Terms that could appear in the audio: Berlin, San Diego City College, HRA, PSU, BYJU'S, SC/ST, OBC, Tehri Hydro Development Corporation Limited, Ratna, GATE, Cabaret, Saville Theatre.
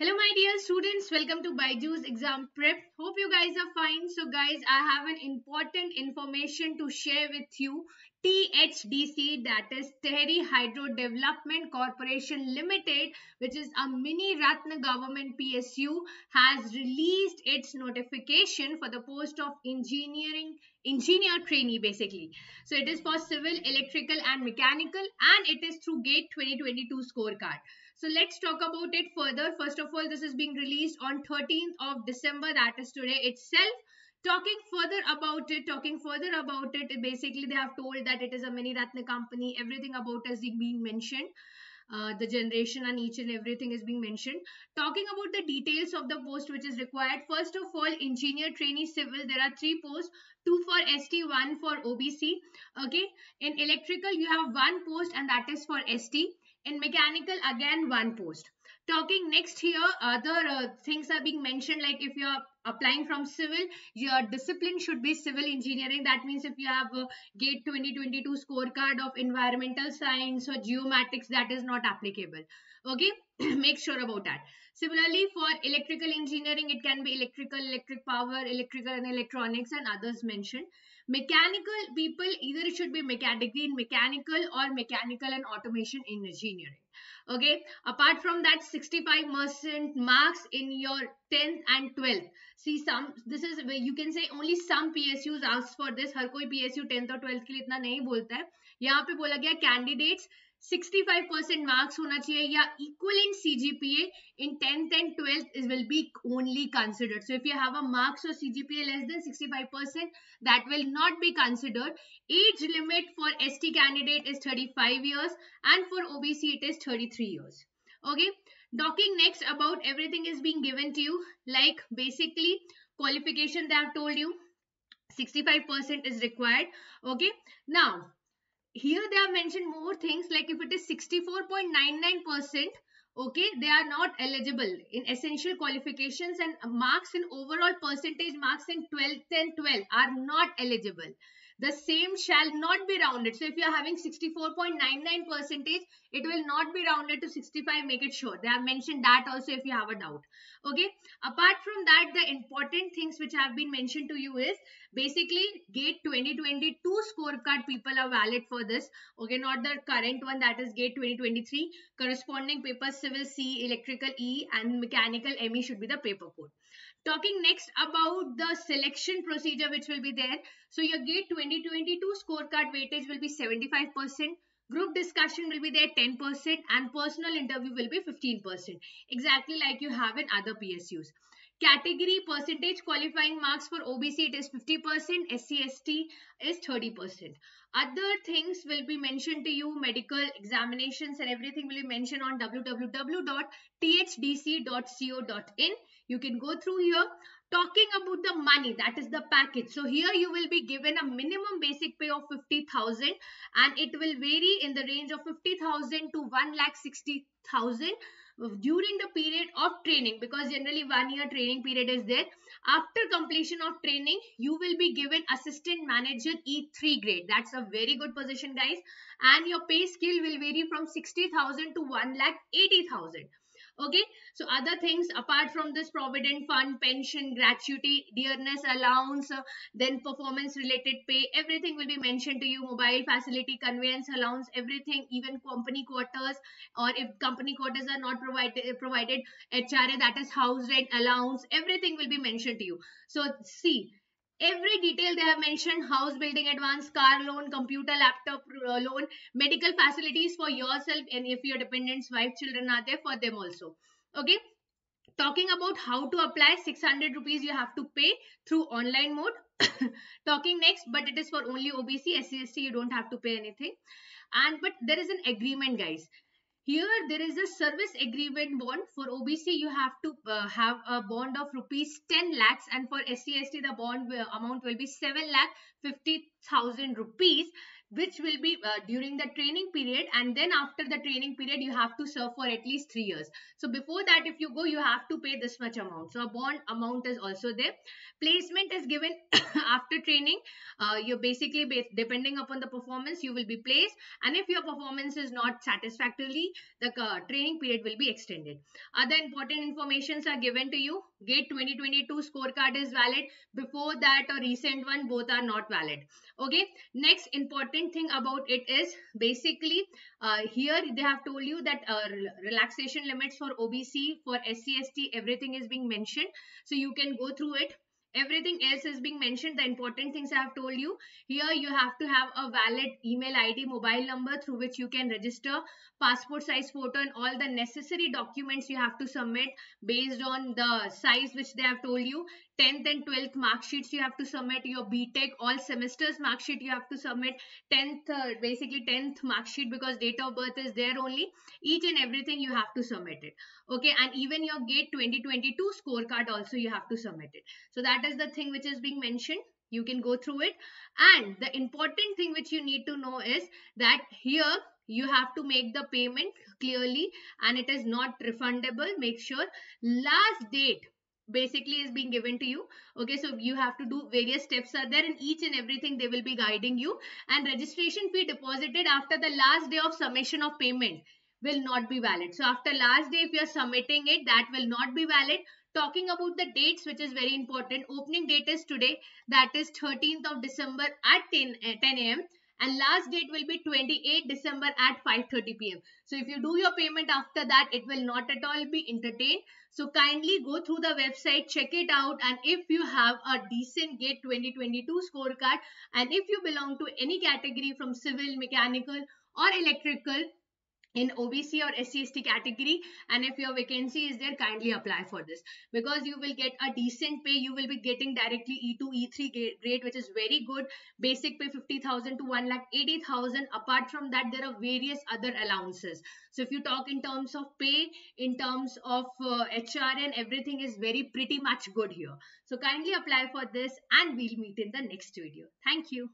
Hello my dear students, welcome to BYJU'S exam prep. Hope you guys are fine. So guys, I have an important information to share with you. THDC, that is Tehri Hydro Development Corporation Limited, which is a mini Ratna government PSU, has released its notification for the post of engineer trainee basically. So it is for civil, electrical and mechanical, and it is through GATE 2022 scorecard. So let's talk about it further. First of all, this is being released on 13th of December, that is today itself. Talking further about it, basically they have told that it is a mini Ratna company. Everything about it is being mentioned. The generation and each and everything is being mentioned. Talking about the details of the post which is required. First of all, engineer, trainee, civil, there are 3 posts, 2 for ST, 1 for OBC. Okay, in electrical you have 1 post and that is for ST. In mechanical again 1 post. Talking next here, other things are being mentioned, like if you are applying from civil, your discipline should be civil engineering. That means if you have a GATE 2022 scorecard of environmental science or geomatics, that is not applicable. Okay, make sure about that. Similarly, for electrical engineering, it can be electrical, electric power, electrical and electronics and others mentioned. Mechanical people, either it should be degree in mechanical or mechanical and automation in engineering. Okay, apart from that, 65% marks in your 10th and 12th. See, some, this is, you can say only some PSUs ask for this. Har koi PSU 10th or 12th ke liye itna nahi bolta hai. Yahan pe bola gaya candidates 65% marks hona chahiye ya equivalent CGPA in 10th and 12th will be only considered. So if you have a marks or CGPA less than 65%, that will not be considered. Age limit for ST candidate is 35 years and for OBC it is 33 years. Okay, talking next about everything is being given to you, like basically qualification that I have told you, 65% is required. Okay, now here they have mentioned more things, like if it is 64.99%, okay, they are not eligible in essential qualifications, and marks in overall percentage marks in 12th and 12 are not eligible. The same shall not be rounded. So if you are having 64.99%, it will not be rounded to 65. Make it sure. They have mentioned that also if you have a doubt. Okay. Apart from that, the important things which have been mentioned to you is basically GATE 2022 scorecard people are valid for this. Okay. Not the current one, that is GATE 2023. Corresponding paper civil C, electrical E and mechanical ME should be the paper code. Talking next about the selection procedure which will be there. So your GATE 2022 scorecard weightage will be 75%. Group discussion will be there 10% and personal interview will be 15%. Exactly like you have in other PSUs. Category percentage qualifying marks for OBC it is 50%, SCST is 30%. Other things will be mentioned to you, medical examinations and everything will be mentioned on www.thdc.co.in. You can go through here. Talking about the money, that is the package. So here you will be given a minimum basic pay of 50,000 and it will vary in the range of 50,000 to 1,60,000. During the period of training, because generally 1 year training period is there. After completion of training, you will be given assistant manager E3 grade. That's a very good position, guys. And your pay scale will vary from 60,000 to 1,80,000. Okay, so other things apart from this, provident fund, pension, gratuity, dearness allowance, then performance related pay, everything will be mentioned to you. Mobile facility, conveyance allowance, everything, even company quarters, or if company quarters are not provided, HRA, that is house rent allowance, everything will be mentioned to you. So see, every detail they have mentioned, house building advance, car loan, computer, laptop loan, medical facilities for yourself and if your dependents, wife, children are there, for them also. Okay. Talking about how to apply, 600 rupees you have to pay through online mode. Talking next, but it is for only OBC, SCST, you don't have to pay anything. And but there is an agreement, guys. Here there is a service agreement bond. For OBC you have to have a bond of rupees 10 lakhs and for SCST the bond amount will be 7,50,000 rupees. which will be during the training period, and then after the training period you have to serve for at least 3 years. So before that, if you go, you have to pay this much amount. So a bond amount is also there. Placement is given after training. You're basically depending upon the performance, you will be placed, and if your performance is not satisfactorily, the training period will be extended. Other important informations are given to you. GATE 2022 scorecard is valid. Before that, a recent one, both are not valid. Okay, next important thing about it is basically here they have told you that relaxation limits for OBC, for SC/ST, everything is being mentioned. So you can go through it. Everything else is being mentioned. The important things I have told you. Here you have to have a valid email ID, mobile number through which you can register, passport size photo, and all the necessary documents you have to submit based on the size which they have told you. 10th and 12th mark sheets you have to submit, your BTech all semesters mark sheet you have to submit, 10th mark sheet, because date of birth is there only. Each and everything you have to submit it. Okay, and even your GATE 2022 scorecard also you have to submit it. So that is the thing which is being mentioned. You can go through it. And the important thing which you need to know is that here you have to make the payment clearly, and it is not refundable. Make sure last date basically is being given to you. Okay, so you have to do various steps are there, and each and everything they will be guiding you. And registration fee deposited after the last day of submission of payment will not be valid. So after last day, if you are submitting it, that will not be valid. Talking about the dates, which is very important. Opening date is today, that is 13th of December at 10 a.m. and last date will be 28 December at 5:30 p.m. So if you do your payment after that, it will not at all be entertained. So kindly go through the website, check it out, and if you have a decent GATE 2022 scorecard, and if you belong to any category from civil, mechanical or electrical in OBC or SC/ST category, and if your vacancy is there, kindly apply for this, because you will get a decent pay. You will be getting directly E2, E3 grade, which is very good. Basic pay 50,000 to 1,80,000. Apart from that, there are various other allowances. So if you talk in terms of pay, in terms of HRN, everything is very pretty much good here. So kindly apply for this, and we'll meet in the next video. Thank you.